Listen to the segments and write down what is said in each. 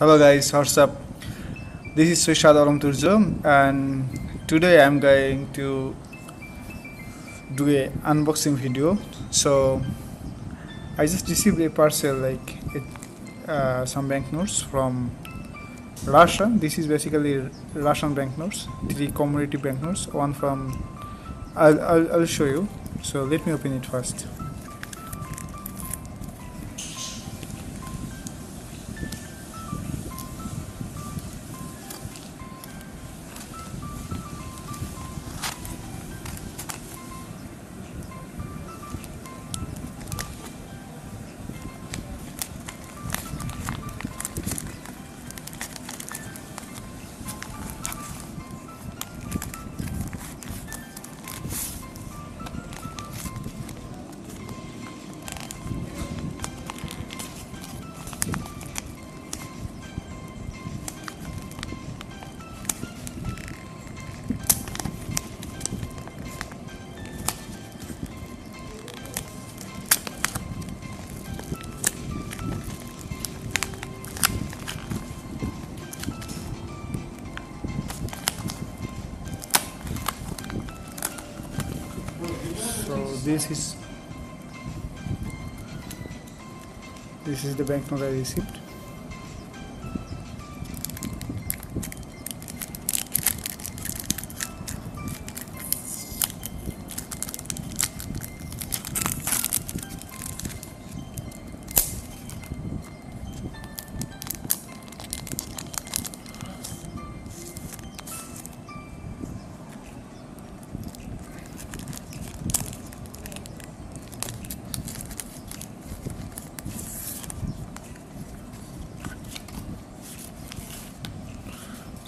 Hello guys, what's up? This is Swishad Aram Turjo, and today I'm going to do an unboxing video. So I just received a parcel, like some banknotes from Russia. This is basically Russian banknotes, 3 commemorative banknotes. One from I'll show you. So let me open it first. This is the banknote I received.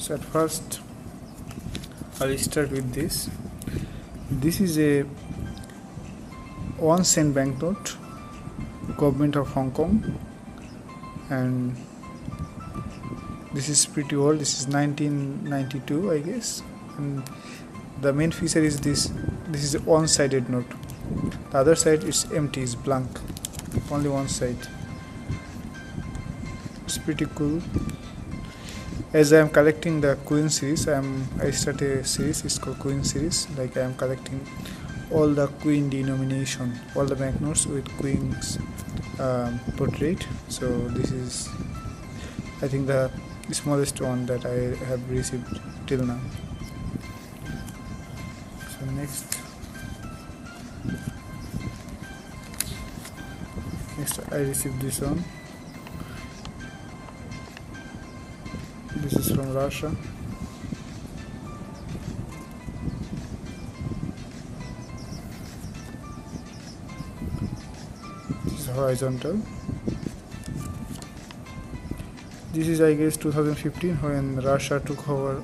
So at first I'll start with this. This is a 1-cent banknote, government of Hong Kong, and this is pretty old. This is 1992, I guess. And the main feature is this is a one-sided note. The other side is empty, is blank, only one side. It's pretty cool. As I am collecting the coin series, I started a series, it's called coin series. Like I am collecting all the coin denomination, all the banknotes with queen's portrait. So this is, I think, the smallest one that I have received till now. So next I received this one. This is from Russia. This is horizontal. This is, I guess, 2015, when Russia took over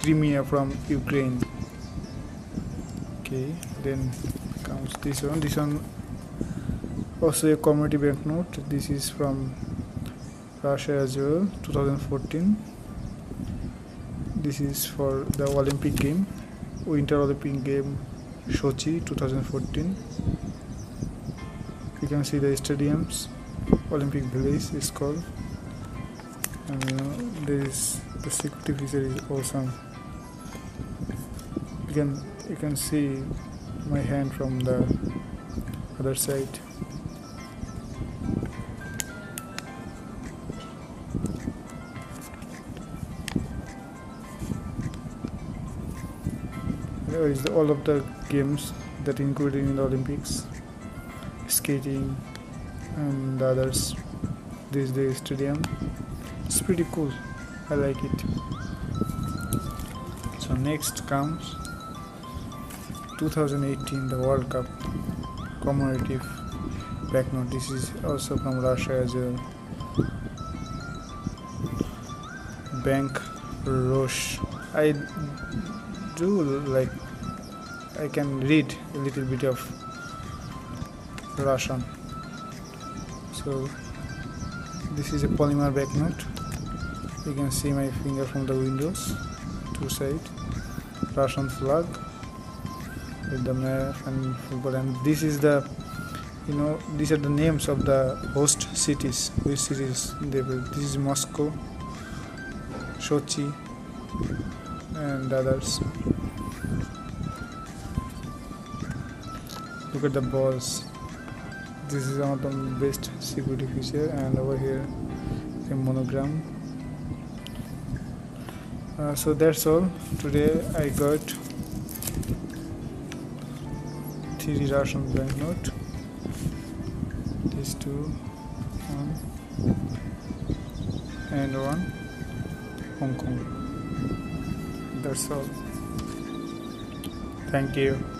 Crimea from Ukraine. Okay, then comes this one. This one also a commemorative banknote. This is from Russia as well, 2014. This is for the Olympic game, Winter Olympic game, Sochi 2014. You can see the stadiums, Olympic Village is called. The security feature is awesome. You can see my hand from the other side. Is all of the games that included in the Olympics, skating and the others. This is the stadium. It's pretty cool. I like it. So next comes 2018, the World Cup commemorative banknote. This is also from Russia as well. Banknote. I do like. I can read a little bit of Russian. So this is a polymer banknote. You can see my finger from the windows, 2 sides. Russian flag with the map and football. And this is the, these are the names of the host cities. Which cities they will? This is Moscow. Sochi and others. Look at the balls. This is one of the best security feature, and over here a monogram. So that's all. Today I got 3 Russian banknote. These two, one and one Hong Kong. That's all. Thank you.